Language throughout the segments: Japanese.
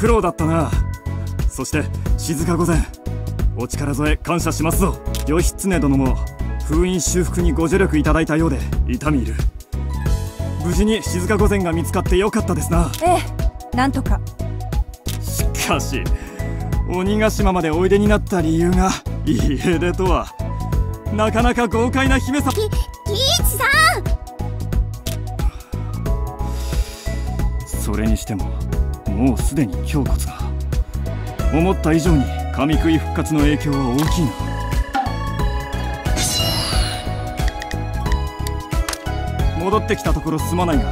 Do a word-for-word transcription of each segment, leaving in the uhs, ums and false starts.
苦労だったな。そして静御前、お力添え感謝しますぞ。義経殿も封印修復にご助力いただいたようで痛み入る。無事に静御前が見つかってよかったですな。ええ、なんとか。しかし鬼ヶ島までおいでになった理由が家出とは。なかなか豪快な姫さ。ぎ、ギーチさん。それにしてももうすでに胸骨が。思った以上に神喰い復活の影響は大きいな。戻ってきたところすまないが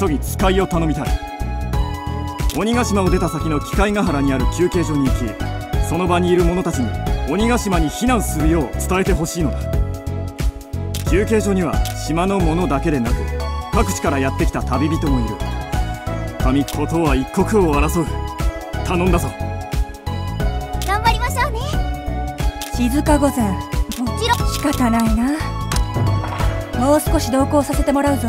急ぎ使いを頼みたい。鬼ヶ島を出た先の機械ヶ原にある休憩所に行き、その場にいる者たちに鬼ヶ島に避難するよう伝えてほしいのだ。休憩所には島の者だけでなく各地からやってきた旅人もいる。神事は一刻を争う。頼んだぞ。頑張りましょうね静御前。もちろん仕方ないな。もう少し同行させてもらうぞ。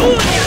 Oh, yeah.